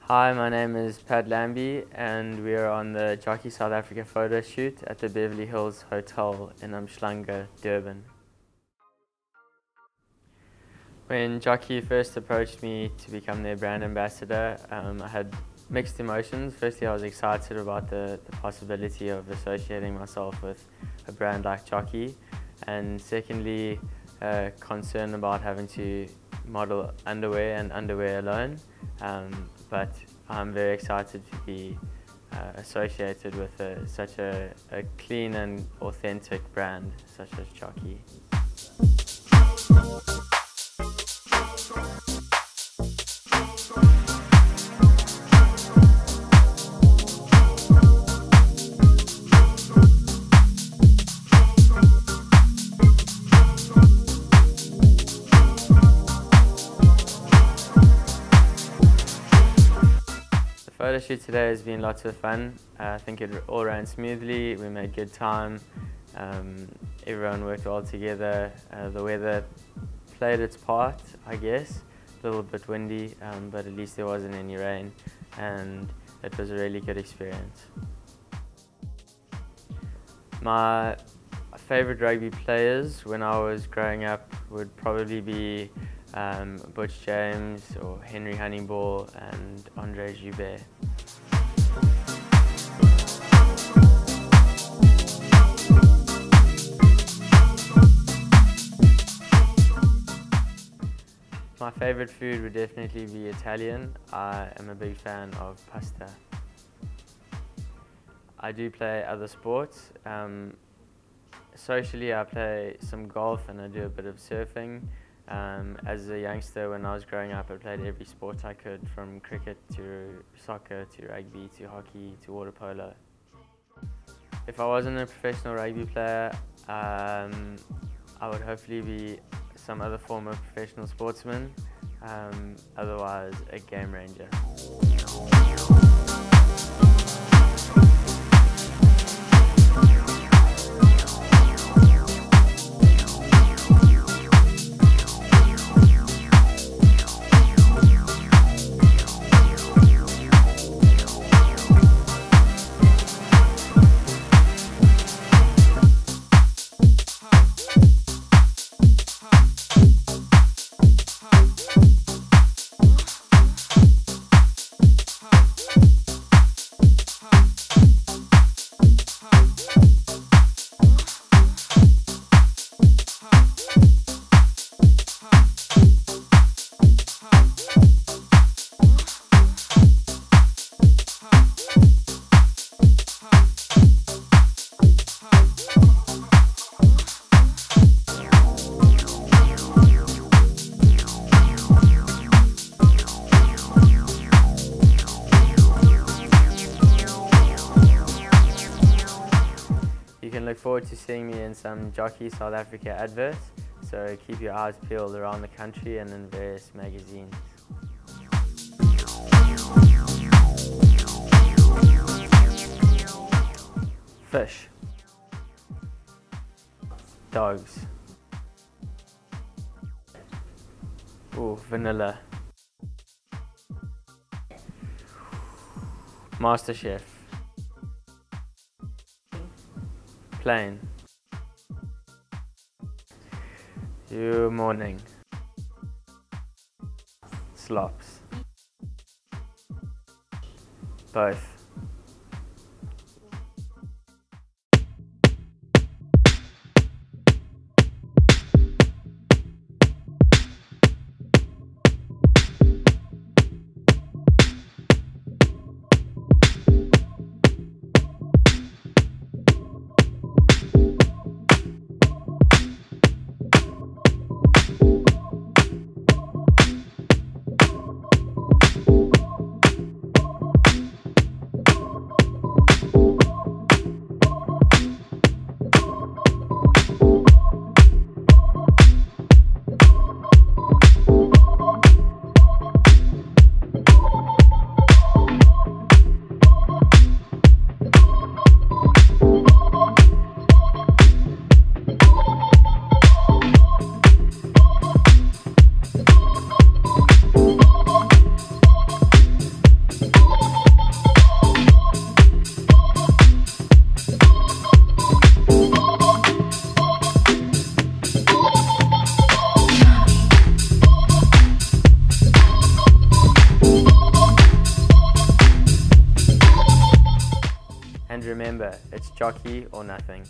Hi, my name is Pat Lambie and we are on the Jockey South Africa photo shoot at the Beverly Hills Hotel in Umhlanga, Durban. When Jockey first approached me to become their brand ambassador, I had mixed emotions. Firstly, I was excited about the possibility of associating myself with a brand like Jockey, and secondly, concern about having to model underwear and underwear alone, but I'm very excited to be associated with such a clean and authentic brand such as Jockey. The photo shoot today has been lots of fun. I think it all ran smoothly, we made good time, everyone worked well together, the weather played its part, I guess, a little bit windy, but at least there wasn't any rain, and it was a really good experience. My favourite rugby players when I was growing up would probably be Butch James or Henry Honeyball and Andre Joubert. My favourite food would definitely be Italian. I am a big fan of pasta. I do play other sports. Socially I play some golf and I do a bit of surfing. As a youngster, when I was growing up, I played every sport I could, from cricket to soccer to rugby to hockey to water polo. If I wasn't a professional rugby player, I would hopefully be some other form of professional sportsman, otherwise a game ranger. You can look forward to seeing me in some Jockey South Africa adverts, so keep your eyes peeled around the country and in various magazines. Fish. Dogs. Ooh, vanilla. MasterChef. Plane. Good morning. Slops. Both. And remember, it's Jockey or nothing.